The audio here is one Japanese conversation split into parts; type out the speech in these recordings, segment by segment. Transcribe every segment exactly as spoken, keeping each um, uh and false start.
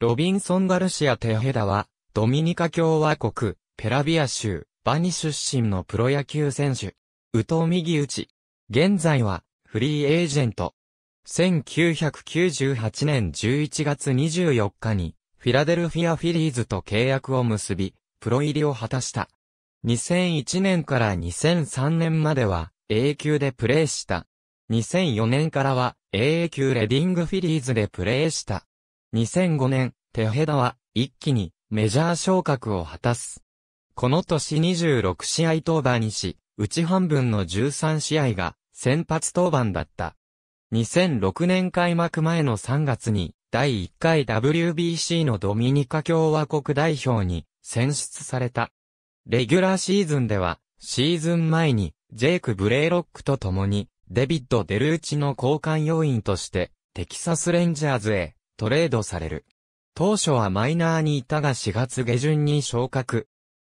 ロビンソン・ガルシア・テヘダは、ドミニカ共和国、ペラビア州、バニ出身のプロ野球選手。右投右打ち。現在は、フリーエージェント。せんきゅうひゃくきゅうじゅうはちねんじゅういちがつにじゅうよっかに、フィラデルフィア・フィリーズと契約を結び、プロ入りを果たした。にせんいちねんからにせんさんねんまでは、エー 級でプレーした。にせんよねんからは、エー 級レディングフィリーズでプレーした。にせんごねん、テヘダは、一気に、メジャー昇格を果たす。この年にじゅうろく試合登板にし、うち半分のじゅうさん試合が、先発登板だった。にせんろくねん開幕前のさんがつに、だいいっかい ダブリュービーシー のドミニカ共和国代表に選出された。レギュラーシーズンでは、シーズン前にジェイク・ブレイロックと共にデビッド・デルーチの交換要員としてテキサス・レンジャーズへトレードされる。当初はマイナーにいたがしがつ下旬に昇格。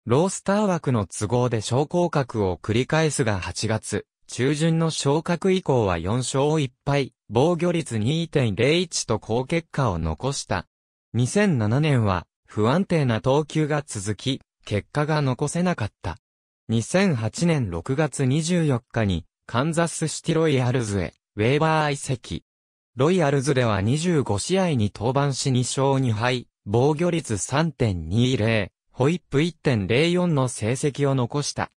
ロースター枠の都合で昇降格を繰り返すがはちがつ中旬の昇格以降はよん勝いち敗。防御率 にてんゼロいち と好結果を残した。にせんななねんは不安定な投球が続き、結果が残せなかった。にせんはちねんろくがつにじゅうよっかにカンザスシティロイヤルズへウェーバー移籍。ロイヤルズではにじゅうご試合に登板しに勝に敗、防御率 さんてんにゼロ、ホイップ いってんゼロよん の成績を残した。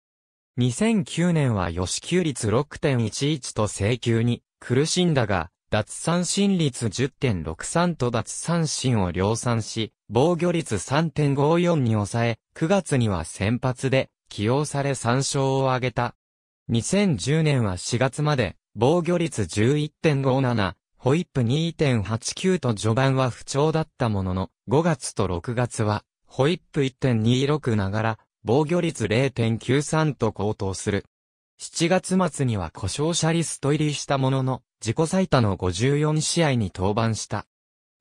にせんきゅうねんは与四球率 ろくてんいちいち と制球に、苦しんだが、奪三振率 じゅってんろくさん と奪三振を量産し、防御率 さんてんごよん に抑え、くがつには先発で起用されさん勝を挙げた。にせんじゅうねんはしがつまで、防御率 じゅういってんごなな、ホイップ にてんはちきゅう と序盤は不調だったものの、ごがつとろくがつは、ホイップ いってんにろく ながら、防御率 れいてんきゅうさん と高騰する。しちがつ末には故障者リスト入りしたものの、自己最多のごじゅうよん試合に登板した。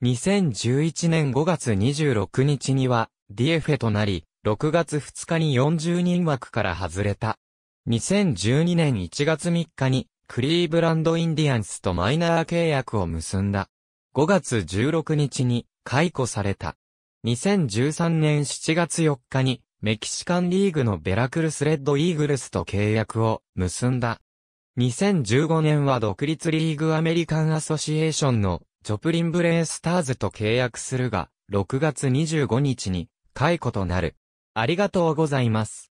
にせんじゅういちねんごがつにじゅうろくにちには、ディーエフエー となり、ろくがつふつかによんじゅうにん枠から外れた。にせんじゅうにねんいちがつみっかに、クリーブランド・インディアンスとマイナー契約を結んだ。ごがつじゅうろくにちに、解雇された。にせんじゅうさんねんしちがつよっかに、メキシカンリーグのベラクルスレッドイーグルスと契約を結んだ。にせんじゅうごねんは独立リーグアメリカンアソシエーションのジョプリンブレイスターズと契約するが、ろくがつにじゅうごにちに解雇となる。ありがとうございます。